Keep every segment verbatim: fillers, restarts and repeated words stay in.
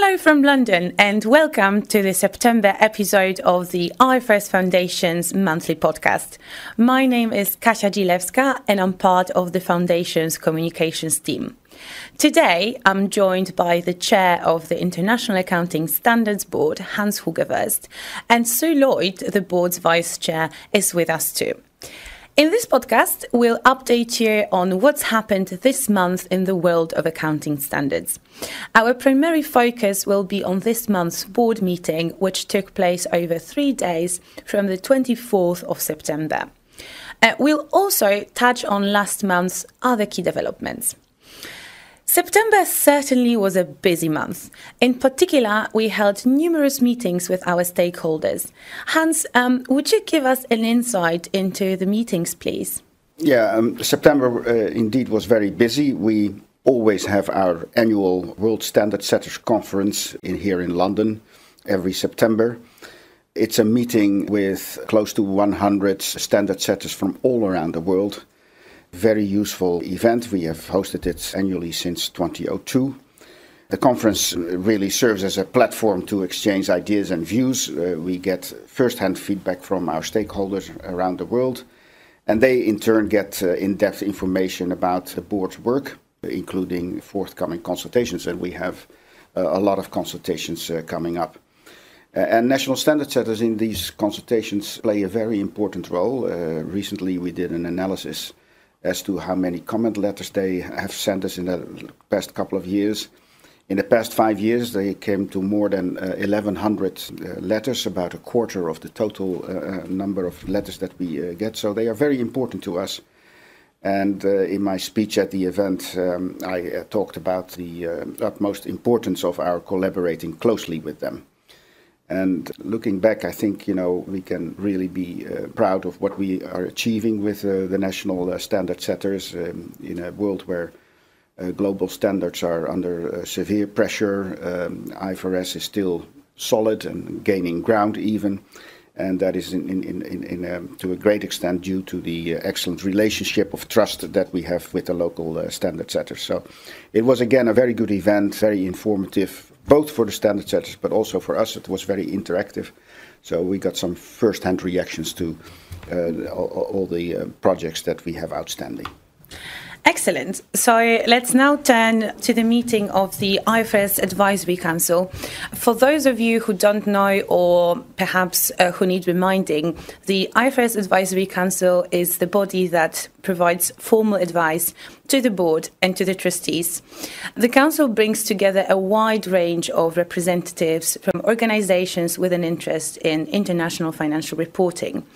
Hello from London and welcome to the September episode of the I F R S Foundation's monthly podcast. My name is Kasia Gilewska and I'm part of the Foundation's communications team. Today I'm joined by the chair of the International Accounting Standards Board, Hans Hoogervorst, and Sue Lloyd, the board's vice chair, is with us too. In this podcast, we'll update you on what's happened this month in the world of accounting standards. Our primary focus will be on this month's board meeting, which took place over three days from the twenty-fourth of September. Uh, we'll also touch on last month's other key developments. September certainly was a busy month. In particular, we held numerous meetings with our stakeholders. Hans, um, would you give us an insight into the meetings, please? Yeah, um, September uh, indeed was very busy. We always have our annual World Standard Setters Conference in here in London every September. It's a meeting with close to one hundred standard setters from all around the world. Very useful event. We have hosted it annually since two thousand two. The conference really serves as a platform to exchange ideas and views. Uh, we get first-hand feedback from our stakeholders around the world, and they in turn get uh, in-depth information about the board's work, including forthcoming consultations, and we have uh, a lot of consultations uh, coming up. Uh, and national standard setters in these consultations play a very important role. Uh, recently we did an analysis as to how many comment letters they have sent us in the past couple of years. In the past five years, they came to more than uh, eleven hundred uh, letters, about a quarter of the total uh, number of letters that we uh, get. So they are very important to us. And uh, in my speech at the event, um, I uh, talked about the uh, utmost importance of our collaborating closely with them. And looking back, I think, you know, we can really be uh, proud of what we are achieving with uh, the national uh, standard setters um, in a world where uh, global standards are under uh, severe pressure. Um, I F R S is still solid and gaining ground even. And that is in, in, in, in, um, to a great extent due to the uh, excellent relationship of trust that we have with the local uh, standard setters. So it was, again, a very good event, very informative, both for the standard setters, but also for us. It was very interactive. So we got some first-hand reactions to uh, all, all the uh, projects that we have outstanding. Excellent. So let's now turn to the meeting of the I F R S Advisory Council. For those of you who don't know or perhaps uh, who need reminding, the I F R S Advisory Council is the body that provides formal advice to the board and to the trustees. The council brings together a wide range of representatives from organizations with an interest in international financial reporting.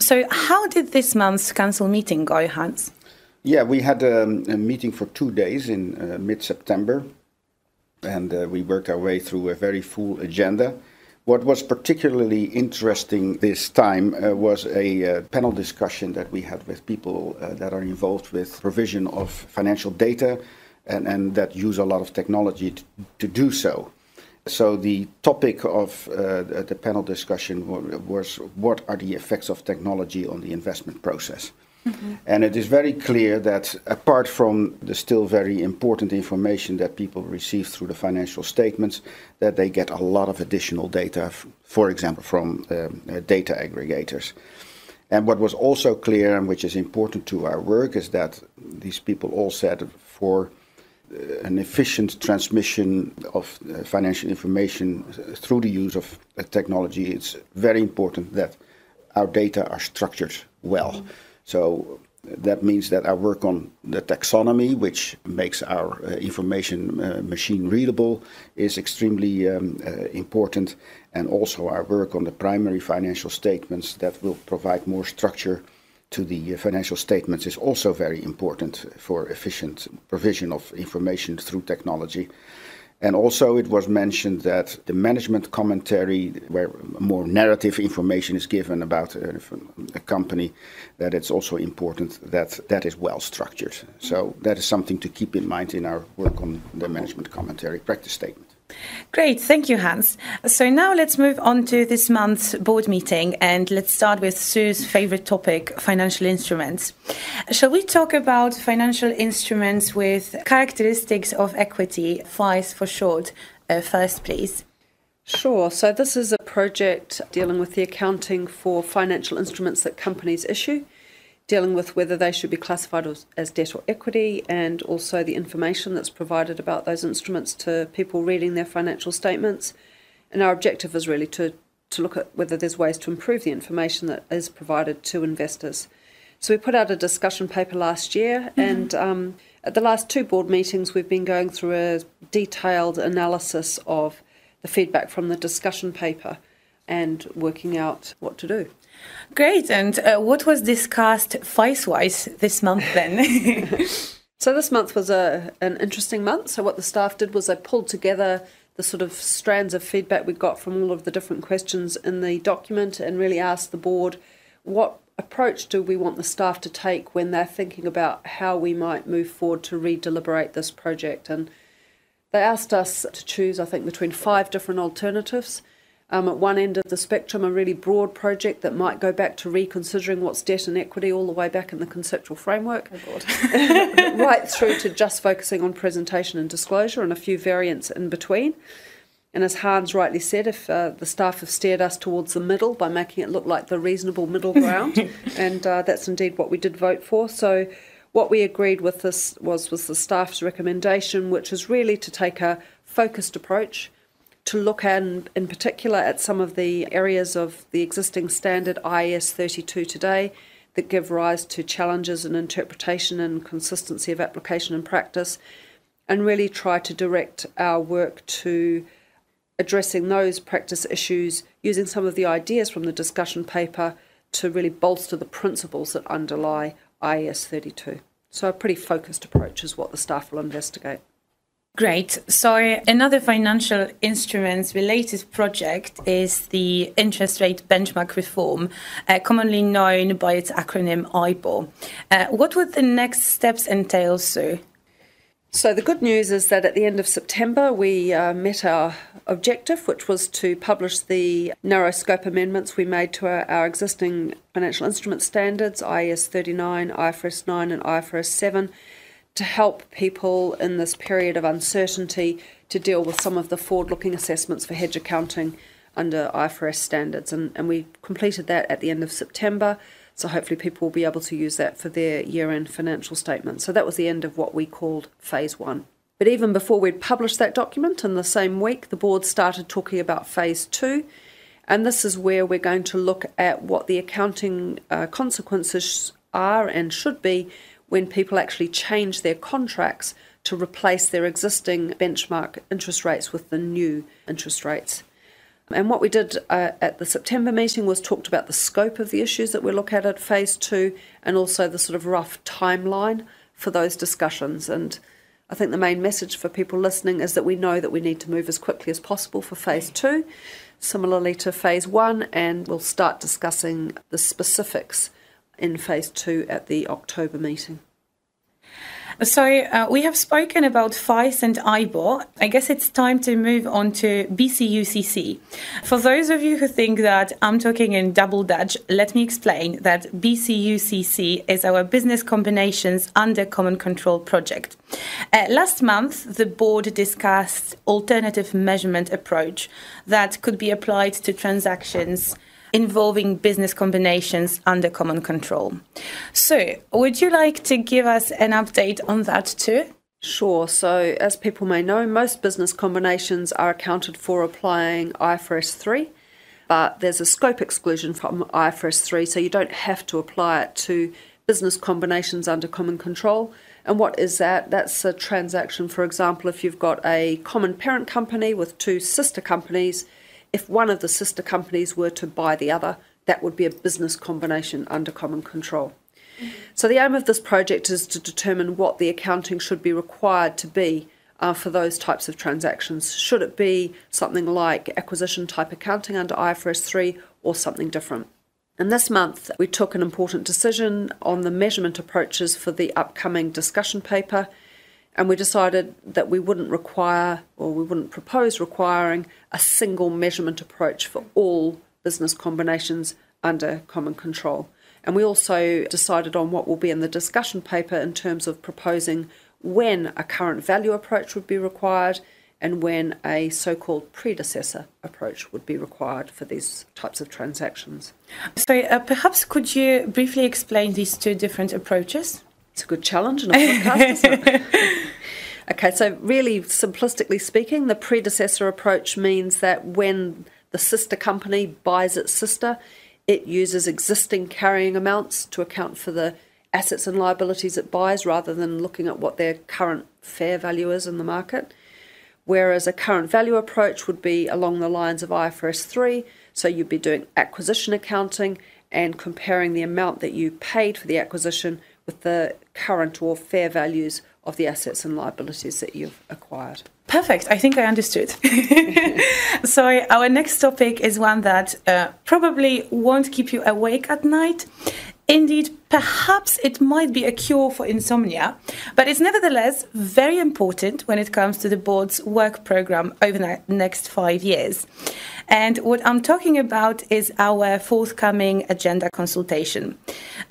So how did this month's council meeting go, Hans? Yeah, we had um, a meeting for two days in uh, mid-September, and uh, we worked our way through a very full agenda. What was particularly interesting this time uh, was a uh, panel discussion that we had with people uh, that are involved with provision of financial data and, and that use a lot of technology to, to do so. So the topic of uh, the panel discussion was what are the effects of technology on the investment process? Mm-hmm. And it is very clear that apart from the still very important information that people receive through the financial statements, that they get a lot of additional data, f- for example, from um, uh, data aggregators. And what was also clear and which is important to our work is that these people all said for uh, an efficient transmission of uh, financial information through the use of uh, technology, it's very important that our data are structured well. Mm-hmm. So that means that I work on the taxonomy, which makes our uh, information uh, machine readable, is extremely um, uh, important. And also our work on the primary financial statements that will provide more structure to the financial statements is also very important for efficient provision of information through technology. And also it was mentioned that the management commentary, where more narrative information is given about a, a company, that it's also important that that is well structured. So that is something to keep in mind in our work on the management commentary practice statement. Great. Thank you, Hans. So now let's move on to this month's board meeting and let's start with Sue's favorite topic, financial instruments. Shall we talk about financial instruments with characteristics of equity, FISE for short, uh, first, please? Sure. So this is a project dealing with the accounting for financial instruments that companies issue, dealing with whether they should be classified as debt or equity, and also the information that's provided about those instruments to people reading their financial statements. And our objective is really to, to look at whether there's ways to improve the information that is provided to investors. So we put out a discussion paper last year, mm-hmm. and um, at the last two board meetings we've been going through a detailed analysis of the feedback from the discussion paper and working out what to do. Great. And uh, what was discussed FISE-wise this month then? So this month was a, an interesting month. So what the staff did was they pulled together the sort of strands of feedback we got from all of the different questions in the document and really asked the board, what approach do we want the staff to take when they're thinking about how we might move forward to redeliberate this project? And they asked us to choose, I think, between five different alternatives. Um, at one end of the spectrum, a really broad project that might go back to reconsidering what's debt and equity all the way back in the conceptual framework, oh God. Right through to just focusing on presentation and disclosure and a few variants in between. And as Hans rightly said, if uh, the staff have steered us towards the middle by making it look like the reasonable middle ground, and uh, that's indeed what we did vote for. So what we agreed with this was, was the staff's recommendation, which is really to take a focused approach to look at, in particular, at some of the areas of the existing standard I A S thirty-two today that give rise to challenges in interpretation and consistency of application and practice, and really try to direct our work to addressing those practice issues using some of the ideas from the discussion paper to really bolster the principles that underlie I A S thirty-two. So a pretty focused approach is what the staff will investigate. Great. So another financial instruments related project is the interest rate benchmark reform, uh, commonly known by its acronym I B O R. Uh, what would the next steps entail, Sue? So the good news is that at the end of September we uh, met our objective, which was to publish the narrow scope amendments we made to our, our existing financial instrument standards, I A S thirty-nine, I F R S nine and I F R S seven, to help people in this period of uncertainty to deal with some of the forward-looking assessments for hedge accounting under I F R S standards. And, and we completed that at the end of September, so hopefully people will be able to use that for their year-end financial statements. So that was the end of what we called Phase one. But even before we'd published that document, in the same week, the board started talking about Phase two, and this is where we're going to look at what the accounting uh, consequences are and should be when people actually change their contracts to replace their existing benchmark interest rates with the new interest rates. And what we did uh, at the September meeting was talked about the scope of the issues that we look at at Phase two and also the sort of rough timeline for those discussions. And I think the main message for people listening is that we know that we need to move as quickly as possible for Phase two, similarly to Phase one, and we'll start discussing the specifics in Phase two at the October meeting. So uh, we have spoken about FISE and I B O R. I guess it's time to move on to B C U C C. For those of you who think that I'm talking in double Dutch, let me explain that B C U C C is our Business Combinations Under Common Control project. Uh, last month, the board discussed alternative measurement approach that could be applied to transactions involving business combinations under common control. So, would you like to give us an update on that too? Sure. So, as people may know, most business combinations are accounted for applying I F R S three, but there's a scope exclusion from I F R S three, so you don't have to apply it to business combinations under common control. And what is that? That's a transaction, for example, if you've got a common parent company with two sister companies. If one of the sister companies were to buy the other, that would be a business combination under common control. Mm-hmm. So the aim of this project is to determine what the accounting should be required to be uh, for those types of transactions. Should it be something like acquisition type accounting under I F R S three or something different? And this month we took an important decision on the measurement approaches for the upcoming discussion paper, and we decided that we wouldn't require, or we wouldn't propose requiring, a single measurement approach for all business combinations under common control. And we also decided on what will be in the discussion paper in terms of proposing when a current value approach would be required and when a so-called predecessor approach would be required for these types of transactions. So uh, perhaps could you briefly explain these two different approaches? It's a good challenge in a podcast, isn't it? Okay, so really simplistically speaking, the predecessor approach means that when the sister company buys its sister, it uses existing carrying amounts to account for the assets and liabilities it buys rather than looking at what their current fair value is in the market. Whereas a current value approach would be along the lines of I F R S three, so you'd be doing acquisition accounting and comparing the amount that you paid for the acquisition with the current or fair values of the assets and liabilities that you've acquired. Perfect. I think I understood. So our next topic is one that uh, probably won't keep you awake at night. Indeed, perhaps it might be a cure for insomnia, but it's nevertheless very important when it comes to the board's work programme over the next five years. And what I'm talking about is our forthcoming agenda consultation.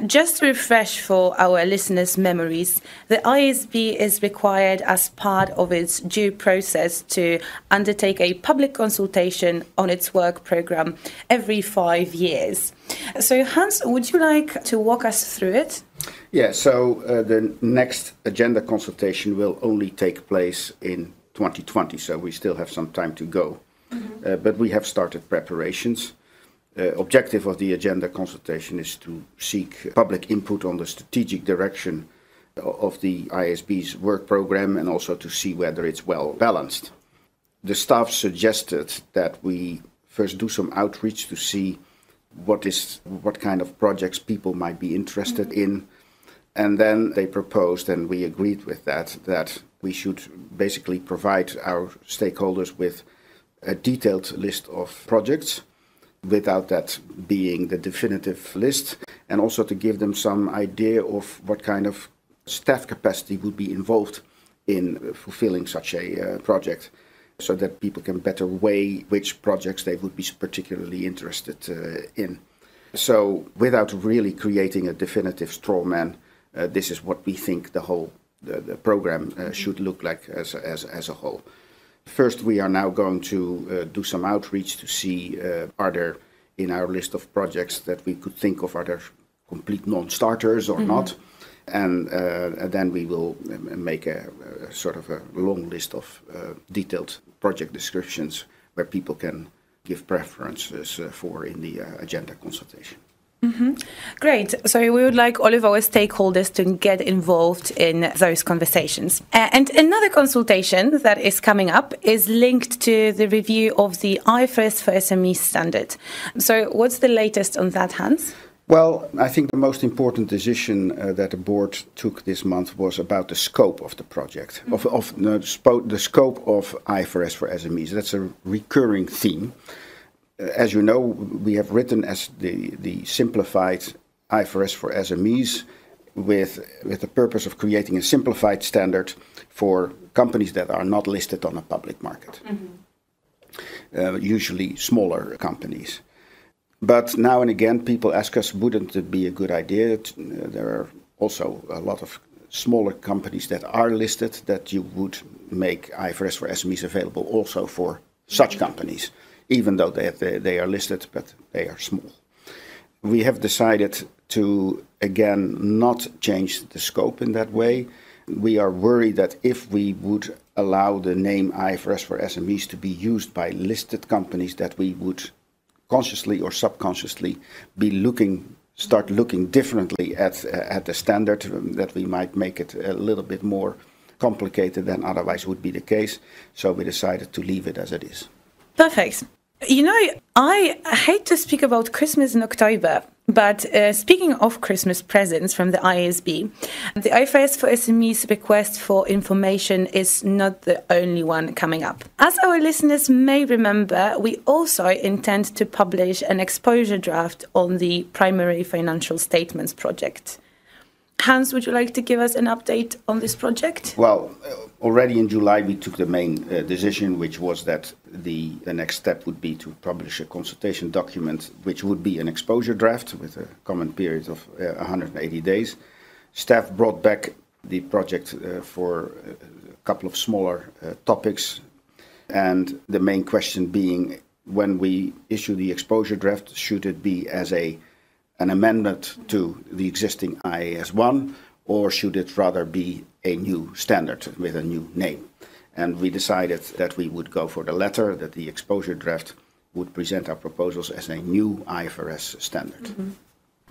Just to refresh for our listeners' memories, the I A S B is required as part of its due process to undertake a public consultation on its work programme every five years. So, Hans, would you like to walk us through it? Yeah, so uh, the next agenda consultation will only take place in twenty twenty, so we still have some time to go. Mm-hmm. uh, but we have started preparations. The uh, objective of the agenda consultation is to seek public input on the strategic direction of the I A S B's work programme and also to see whether it's well balanced. The staff suggested that we first do some outreach to see what is what kind of projects people might be interested mm-hmm. in, and then they proposed, and we agreed with that, that we should basically provide our stakeholders with a detailed list of projects without that being the definitive list, and also to give them some idea of what kind of staff capacity would be involved in fulfilling such a uh, project, so that people can better weigh which projects they would be particularly interested uh, in. So without really creating a definitive straw man, uh, this is what we think the whole the, the program uh, should look like as, as, as a whole. First, we are now going to uh, do some outreach to see uh, are there in our list of projects that we could think of, are there complete non-starters or mm-hmm. not? And, uh, and then we will make a, a sort of a long list of uh, detailed project descriptions where people can give preferences uh, for in the uh, agenda consultation. Mm-hmm. Great. So we would like all of our stakeholders to get involved in those conversations. Uh, and another consultation that is coming up is linked to the review of the I F R S for S M Es standard. So what's the latest on that, Hans? Well, I think the most important decision uh, that the board took this month was about the scope of the project, mm-hmm. of, of no, the scope of I F R S for S M Es. That's a recurring theme. As you know, we have written as the, the simplified I F R S for S M Es with, with the purpose of creating a simplified standard for companies that are not listed on a public market, mm-hmm. uh, usually smaller companies. But now and again, people ask us, wouldn't it be a good idea? There are also a lot of smaller companies that are listed that you would make I F R S for S M Es available also for such companies, even though they, they, they are listed, but they are small. We have decided to, again, not change the scope in that way. We are worried that if we would allow the name I F R S for S M Es to be used by listed companies, that we would consciously or subconsciously be looking, start looking differently at, uh, at the standard, um, that we might make it a little bit more complicated than otherwise would be the case. So we decided to leave it as it is. Perfect. You know, I hate to speak about Christmas in October, but uh, speaking of Christmas presents from the I A S B, the I F R S for S M Es request for information is not the only one coming up. As our listeners may remember, we also intend to publish an exposure draft on the Primary Financial Statements project. Hans, would you like to give us an update on this project? Well, already in July we took the main uh, decision, which was that the, the next step would be to publish a consultation document, which would be an exposure draft with a common period of uh, one hundred eighty days. Staff brought back the project uh, for a couple of smaller uh, topics, and the main question being, when we issue the exposure draft, should it be as a an amendment to the existing I A S one, or should it rather be a new standard with a new name? And we decided that we would go for the latter, that the exposure draft would present our proposals as a new I F R S standard. Mm-hmm.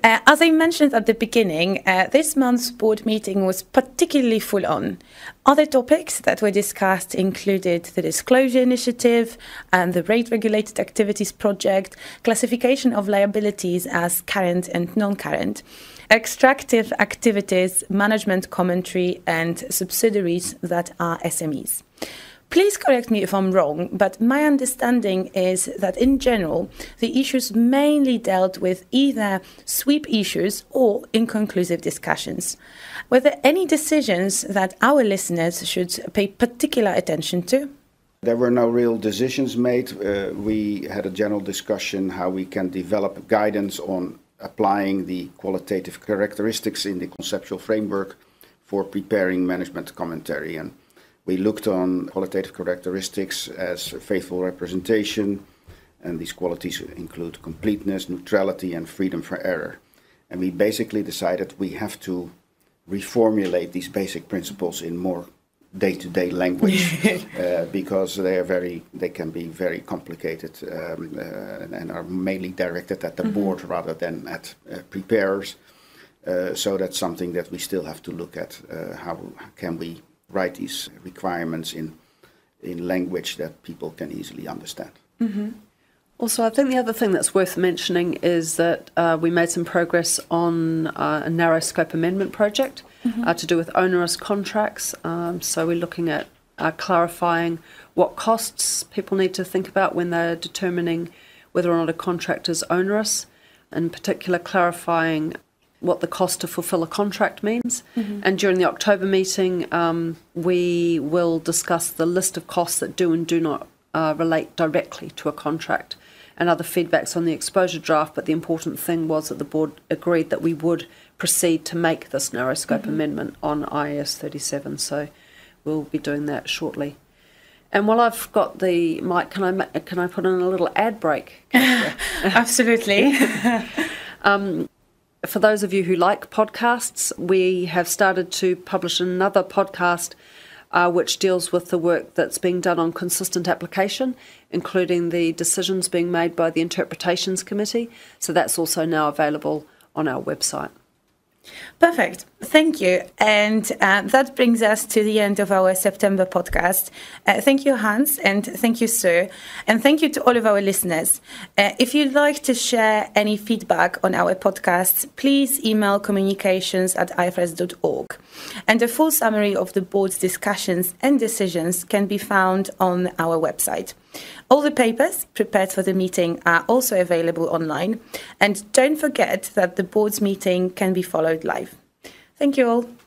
Uh, as I mentioned at the beginning, uh, this month's board meeting was particularly full on. Other topics that were discussed included the disclosure initiative and the rate-regulated activities project, classification of liabilities as current and non-current, extractive activities, management commentary, and subsidiaries that are S M Es. Please correct me if I'm wrong, but my understanding is that in general, the issues mainly dealt with either sweep issues or inconclusive discussions. Were there any decisions that our listeners should pay particular attention to? There were no real decisions made. Uh, we had a general discussion how we can develop guidance on applying the qualitative characteristics in the conceptual framework for preparing management commentary. And we looked on qualitative characteristics as faithful representation, and these qualities include completeness, neutrality, and freedom from error. And we basically decided we have to reformulate these basic principles in more day-to-day language uh, because they are very, they can be very complicated um, uh, and are mainly directed at the mm-hmm. board rather than at uh, preparers. Uh, so that's something that we still have to look at. Uh, how can we write these requirements in in language that people can easily understand. Mm-hmm. Also, I think the other thing that's worth mentioning is that uh, we made some progress on uh, a narrow scope amendment project mm-hmm. uh, to do with onerous contracts. Um, so we're looking at uh, clarifying what costs people need to think about when they're determining whether or not a contract is onerous, in particular clarifying what the cost to fulfil a contract means. Mm-hmm. And during the October meeting, um, we will discuss the list of costs that do and do not uh, relate directly to a contract and other feedbacks on the exposure draft. But the important thing was that the board agreed that we would proceed to make this narrow scope mm-hmm. amendment on I A S thirty-seven. So we'll be doing that shortly. And while I've got the mic, can I, can I put in a little ad break? Absolutely. um, For those of you who like podcasts, we have started to publish another podcast uh, which deals with the work that's being done on consistent application, including the decisions being made by the Interpretations Committee. So that's also now available on our website. Perfect. Thank you. And uh, that brings us to the end of our September podcast. Uh, thank you, Hans, and thank you, Sue. And thank you to all of our listeners. Uh, if you'd like to share any feedback on our podcasts, please email communications at ifrs dot org. And a full summary of the board's discussions and decisions can be found on our website. All the papers prepared for the meeting are also available online. And don't forget that the board's meeting can be followed live. Thank you all.